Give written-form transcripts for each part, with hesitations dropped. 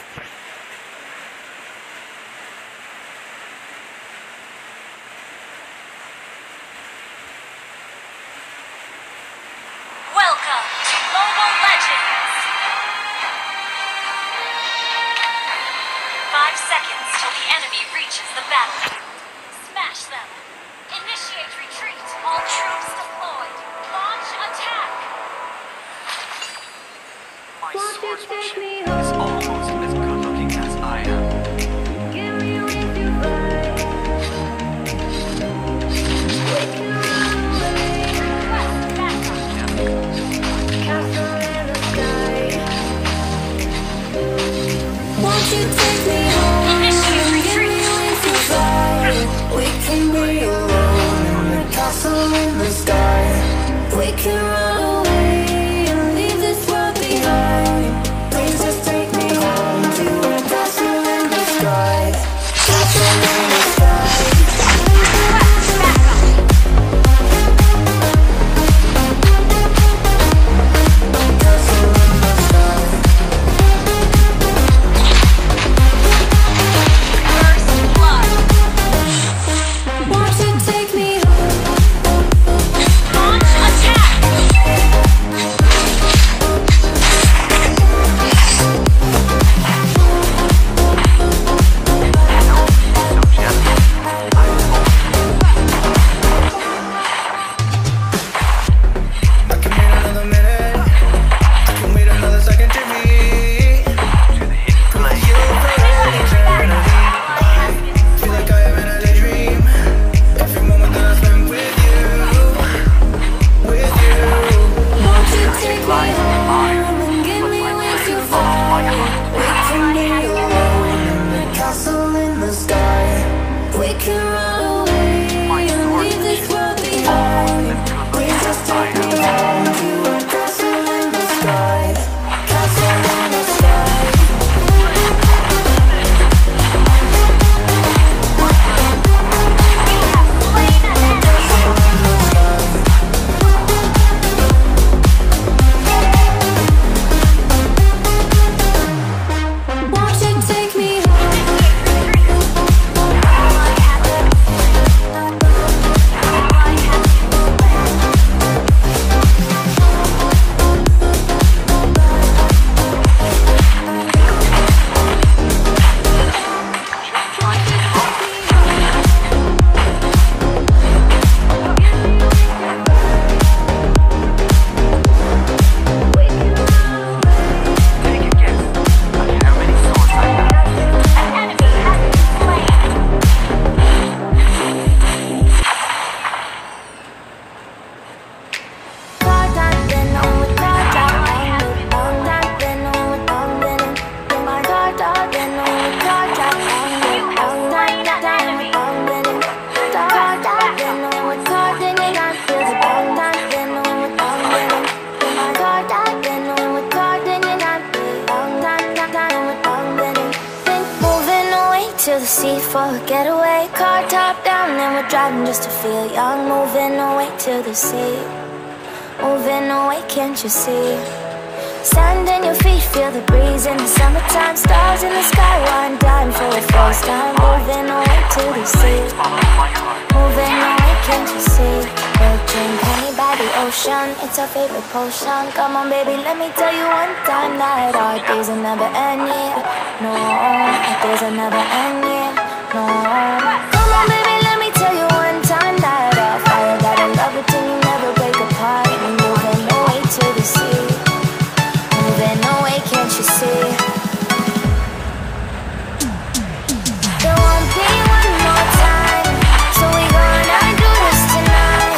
5 seconds till the enemy reaches the battlefield. Smash them. Initiate retreat. All troops deployed. Launch attack. My swordsmanship is almost as good looking as I am. Gary, with you, buddy. Won't you take me? In the sky, we can run away and leave this world behind. Please just take me home to a castle in the sky. Castle in the sky. Castle in the sky. First blood. Won't you take me? To the sea for a getaway. Car top down and we're driving just to feel young. Moving away to the sea. Moving away, can't you see? Sand in your feet, feel the breeze in the summertime. Stars in the sky, one dime for the first time. Moving away to the sea. Moving away, can't you see? We'll drink honey by the ocean, it's our favorite potion. Come on baby, let me tell you one time that our days will never end, yeah. No, there's another end, yeah. No, come on, baby, let me tell you one time that I'll fire that I love it till you never break apart. And moving away to the sea, moving away, can't you see? There won't be one more time, so we gonna do this tonight.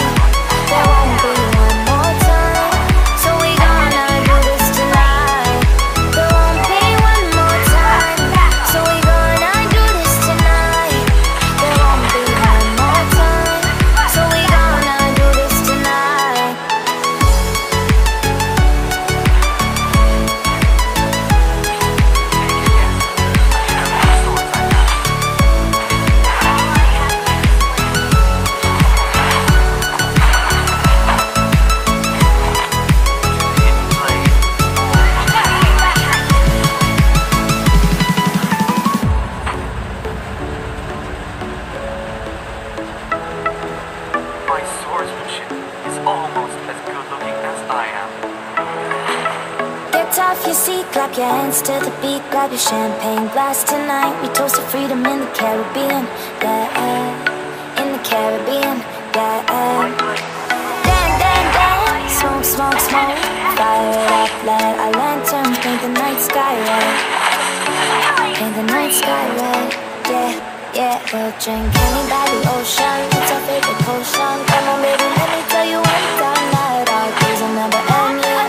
There won't be one more time, so we gonna do this tonight. There won't be one more time, so we gonna do this dance to the beat, grab your champagne glass. Tonight we toast to freedom in the Caribbean, yeah, in the Caribbean, yeah. Dan, dan, dan, smoke, smoke, smoke, fire up, light our lantern, paint the night sky red, paint the night sky red, yeah, yeah. We'll drink honey by the ocean, it's our favorite potion. Come on baby, let me tell you one time, night, our days will never end, yeah.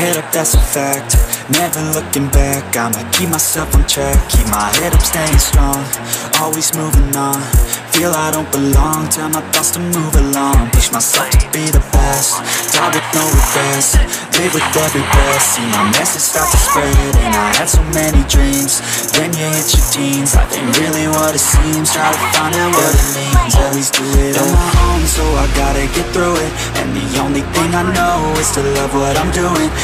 head up, that's a fact. Never looking back, I'ma keep myself on track. Keep my head up, staying strong, always moving on. Feel I don't belong, tell my thoughts to move along. Push myself to be the best, die with no regrets. Live with every breath, see my message start to spread. And I had so many dreams, then you hit your teens. Life ain't really what it seems, try to find out what it means. Always do it on my own, so I gotta get through it. And the only thing I know is to love what I'm doing.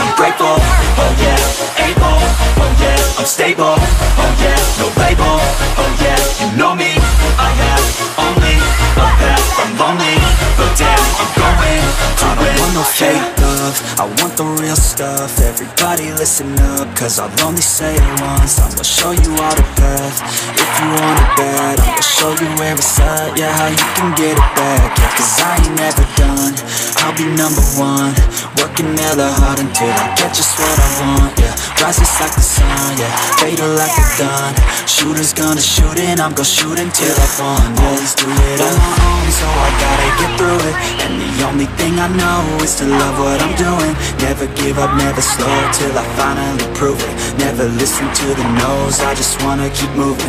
I'm grateful, oh yeah, able, oh yeah, I'm stable, oh yeah. Oh yeah, you know me, I have only a path. I'm lonely, but damn, I'm going to win. I don't want no fake love, I want the real stuff. Everybody listen up, cause I'll only say it once. I'm gonna show you all the path, if you want it bad. I'm gonna show you where it's at, yeah, how you can get it back. Yeah, cause I ain't never done, I'll be number one. Working hella hard until I get just what I want, yeah. Rises like the sun, yeah, fatal like a gun. Shooters gonna shoot and I'm gonna shoot until I won. Always do it on my own, so I gotta get through it. And the only thing I know is to love what I'm doing. Never give up, never slow, till I finally prove it. Never listen to the no's, I just wanna keep moving.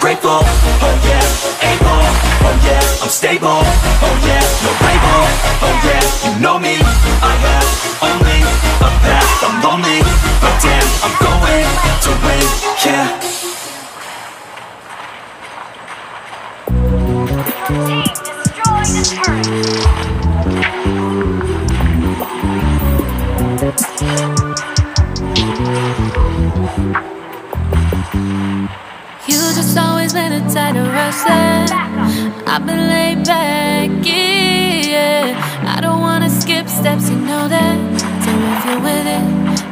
grateful, oh yeah, able, oh yeah, I'm stable, oh yeah, no label, oh yeah, you know me, I have only a path, I'm lonely, but damn, I'm going to win, yeah. I've been laid back, yeah. I don't wanna skip steps, you know that. So if you're with it,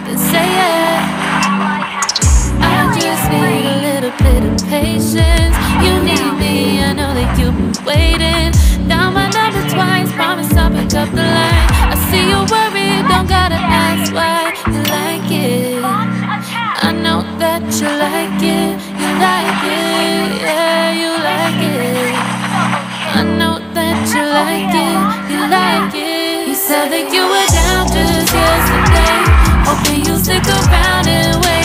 then say it. I just need a little bit of patience. You need me, I know that you've been waiting. Down my number twice, promise I'll pick up the line. I see you're worried, don't gotta ask why. You like it, I know that you like it. You like it, yeah, you like it. I know that you like it, you like it. You said that you were down just yesterday, hoping you'll stick around and wait.